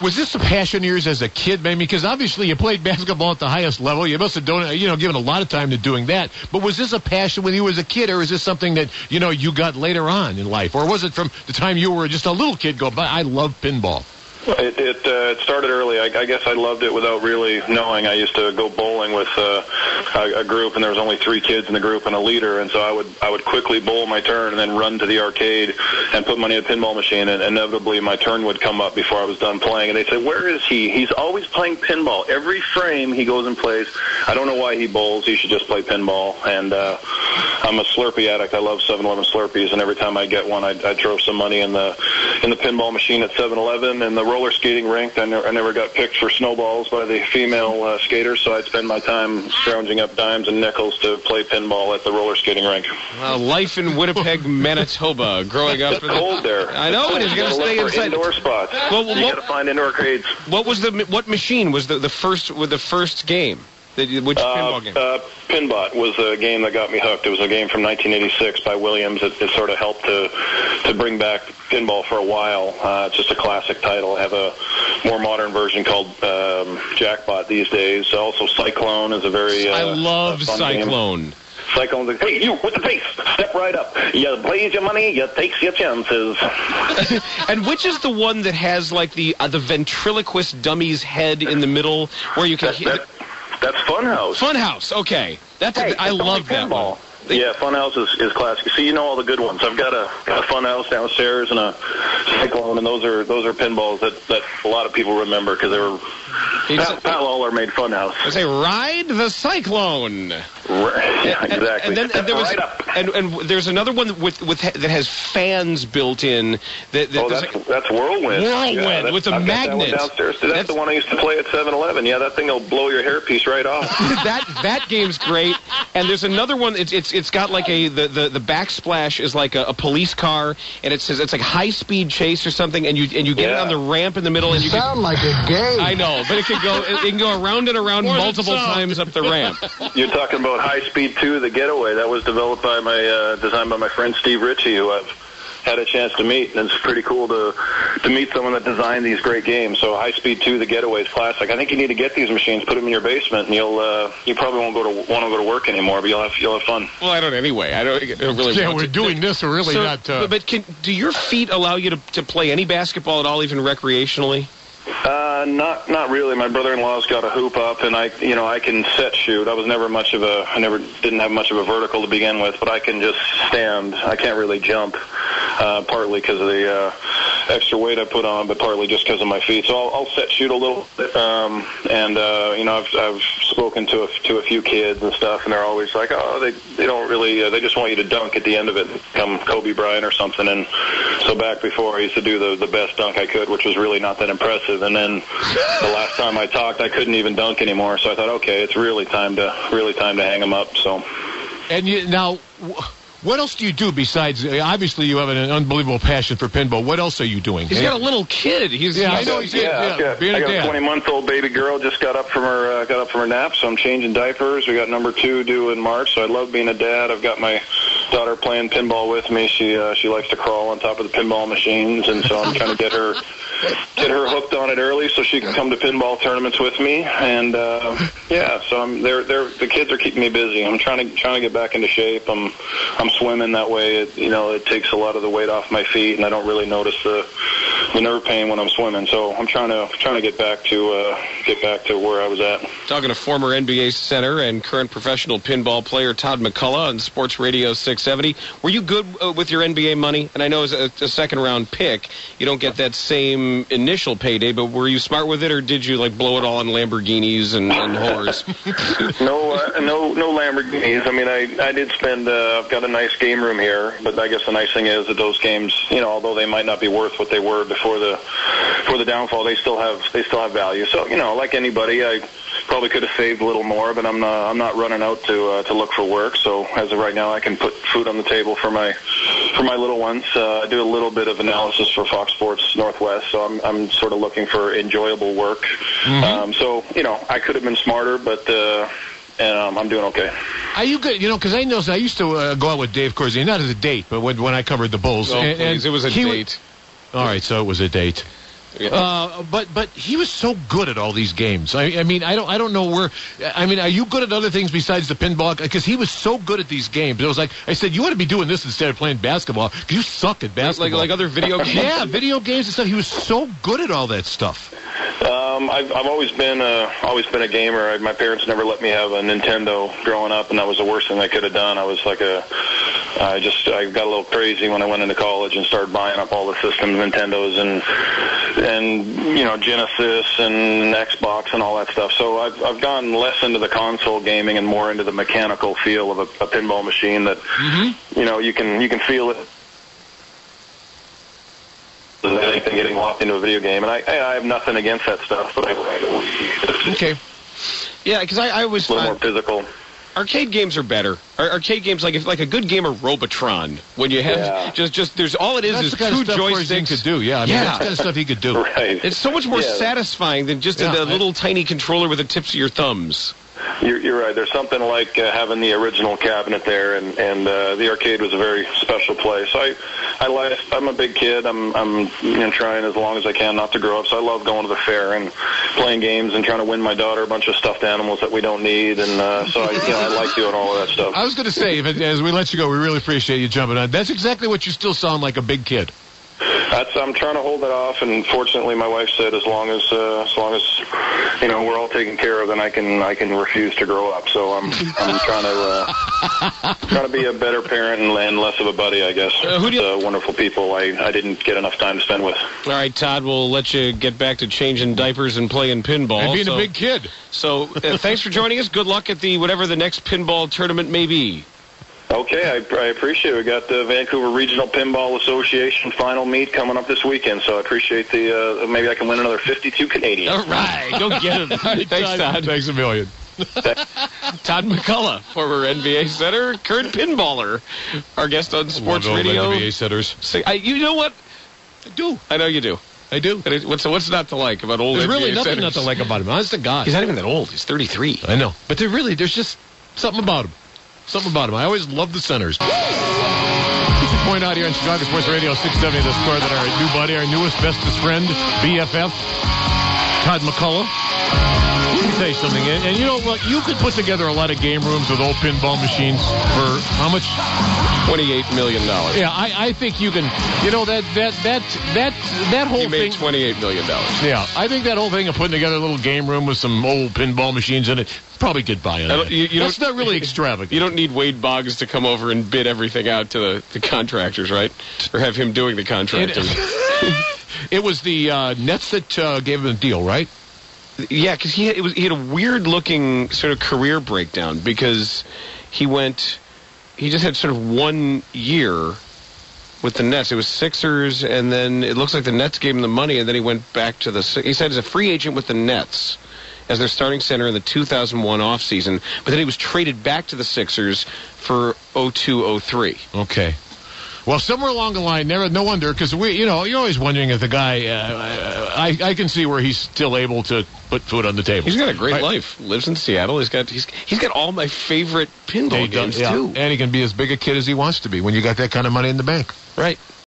Was this a passion of yours as a kid, maybe? Because obviously you played basketball at the highest level. You must have done, you know, given a lot of time to doing that. But was this a passion when you was a kid, or is this something that, you know, you got later on in life? Or was it from the time you were just a little kid go, I love pinball? It started early. I guess I loved it without really knowing. I used to go bowling with a group, and there was only 3 kids in the group and a leader, and so I would quickly bowl my turn and then run to the arcade and put money in a pinball machine, and inevitably my turn would come up before I was done playing, and they'd say, where is he? He's always playing pinball. Every frame he goes and plays. I don't know why he bowls. He should just play pinball. And I'm a Slurpee addict. I love 7-Eleven Slurpees, and every time I get one, I throw some money in the pinball machine at 7-Eleven, and the roller skating rink. I never got picked for snowballs by the female skaters, so I'd spend my time scrounging up dimes and nickels to play pinball at the roller skating rink. Life in Winnipeg, Manitoba, growing up. It's cold there. I know it is. You've got to stay inside. Indoor spots. You got to find indoor arcades. What machine was the first game? Which pinball game? Pinbot was a game that got me hooked. It was a game from 1986 by Williams. It sort of helped to bring back pinball for a while. It's just a classic title. I have a more modern version called Jackbot these days. Also, Cyclone is a very I love Cyclone. Game. Cyclone's like, hey, you with the pace, step right up. You plays your money, you takes your chances. And which is the one that has like the ventriloquist dummy's head in the middle where you can hear? That's Funhouse. Funhouse, okay. I love that one. Yeah, Funhouse is classic. See, you know all the good ones. I've got a Funhouse downstairs and a Cyclone, and those are pinballs that a lot of people remember because they were. Pat Lawler made Funhouse. I say, ride the Cyclone. Yeah, exactly. And there's another one with that has fans built in. That's Whirlwind. Whirlwind with a magnet. That's the one I used to play at 7-Eleven. Yeah, that thing will blow your hairpiece right off. that game's great. And there's another one. It's got like the backsplash is like a police car, and it says it's like high speed chase or something, and you get it on the ramp in the middle, and you sound like a game. I know. But it can go around and around multiple times up the ramp. You're talking about High Speed 2, the Getaway. That was designed by my friend Steve Ritchie, who I've had a chance to meet, and it's pretty cool to meet someone that designed these great games. So High Speed 2, the Getaway is classic. I think you need to get these machines, put them in your basement, and you probably won't want to go to work anymore, but you'll have fun. Well, I don't anyway. I don't really. Yeah, we're doing this or really not. But do your feet allow you to play any basketball at all, even recreationally? Not really. My brother-in-law's got a hoop up, and I can set shoot. I was never much of a, I never didn't have much of a vertical to begin with, but I can just stand. I can't really jump, partly because of the extra weight I put on, but partly just because of my feet. So I'll set shoot a little, I've spoken to a few kids and stuff, and they're always like, oh, they don't really, they just want you to dunk at the end of it, become Kobe Bryant or something. And so back before, I used to do the best dunk I could, which was really not that impressive. And then the last time I talked, I couldn't even dunk anymore. So I thought, okay, it's really time to hang them up. So, and now, what else do you do besides? Obviously, you have an unbelievable passion for pinball. What else are you doing? He's got a little kid. I got a 20-month-old baby girl. Just got up from her nap. So I'm changing diapers. We got number 2 due in March. So I love being a dad. I've got my daughter playing pinball with me. She likes to crawl on top of the pinball machines, and so I'm trying to get her hooked on it early so she can come to pinball tournaments with me, and so the kids are keeping me busy. I'm trying to get back into shape. I'm swimming that way. It takes a lot of the weight off my feet, and I don't really notice the nerve pain when I'm swimming. So I'm trying to get back to where I was at. Talking to former NBA center and current professional pinball player Todd MacCulloch on Sports Radio 670. Were you good with your NBA money? And I know as a second round pick, you don't get that same initial payday, but were you smart with it, or did you like blow it all on Lamborghinis and whores? No Lamborghinis. I mean, I did spend. I've got a nice game room here, but I guess the nice thing is that those games, although they might not be worth what they were before the downfall, they still have value. So like anybody, I probably could have saved a little more, but I'm not running out to look for work. So as of right now, I can put food on the table for my little ones. I do a little bit of analysis for Fox Sports Northwest. So I'm sort of looking for enjoyable work. Mm-hmm. I could have been smarter, but I'm doing okay. Are you good? Because I know I used to go out with Dave Corzine, not as a date, but when I covered the Bulls. Oh, and it was a date. All right, so it was a date. Yeah. But he was so good at all these games. I mean, I don't know where. I mean, are you good at other things besides the pinball? Because he was so good at these games. It was like I said, you ought to be doing this instead of playing basketball. Because you suck at basketball. Like other video games. Yeah, video games and stuff. He was so good at all that stuff. I've always been a gamer. My parents never let me have a Nintendo growing up, and that was the worst thing I could have done. I got a little crazy when I went into college and started buying up all the systems, Nintendos and Genesis and Xbox and all that stuff. So I've gone less into the console gaming and more into the mechanical feel of a pinball machine that you can feel it. Anything getting locked into a video game, and I have nothing against that stuff. But okay, yeah, because I was a little more physical. Arcade games are better. Arcade games, like a good game of Robotron, when you have just there's all it is. That's is the kind two of stuff joysticks. He could do, yeah, I mean, yeah. That's the kind of stuff he could do. Right. It's so much more satisfying than just a little tiny controller with the tips of your thumbs. You're right. There's something like having the original cabinet there, and the arcade was a very special place. So I'm a big kid. I'm trying as long as I can not to grow up. So I love going to the fair and playing games and trying to win my daughter a bunch of stuffed animals that we don't need. And I like doing all of that stuff. I was going to say, as we let you go, we really appreciate you jumping on. That's exactly what you still sound like, a big kid. I'm trying to hold that off, and fortunately, my wife said as long as we're all taken care of, then I can refuse to grow up. So I'm trying to be a better parent and less of a buddy, I guess. Wonderful people I didn't get enough time to spend with. All right, Todd, we'll let you get back to changing diapers and playing pinball and being a big kid. So thanks for joining us. Good luck at whatever the next pinball tournament may be. Okay, I appreciate it. We got the Vancouver Regional Pinball Association final meet coming up this weekend, so I appreciate maybe I can win another 52 Canadian. All right, go get it. Thanks, Todd. Thanks a million. Todd MacCulloch, former NBA center, current pinballer, our guest on Sports Radio. NBA centers. You know what? I do. I know you do. I do. What's not to like about old NBA centers? There's really nothing not to like about him. Honest to God. He's not even that old. He's 33. I know. But there's just something about him. I always love the centers. We should point out here on Chicago Sports Radio 670 The Score that our new buddy, our newest bestest friend, BFF, Todd MacCulloch, say something, and you know what? You could put together a lot of game rooms with old pinball machines for how much? $28 million. Yeah, I think you can. You know that whole thing. You made $28 million. Yeah, I think that whole thing of putting together a little game room with some old pinball machines in it, probably could buy in. That's not really extravagant. You don't need Wade Boggs to come over and bid everything out to the contractors, right? Or have him doing the contracting. It was the Nets that gave him the deal, right? Yeah, because he had a weird-looking sort of career breakdown because he just had sort of 1 year with the Nets. It was Sixers, and then it looks like the Nets gave him the money, and then he went back to he signed as a free agent with the Nets as their starting center in the 2001 offseason, but then he was traded back to the Sixers for 02-03. Okay. Well, somewhere along the line, no wonder, because you're always wondering if the guy. I can see where he's still able to put food on the table. He's got a great life. Lives in Seattle. He's got all my favorite pinball games too, and he can be as big a kid as he wants to be when you got that kind of money in the bank. Right.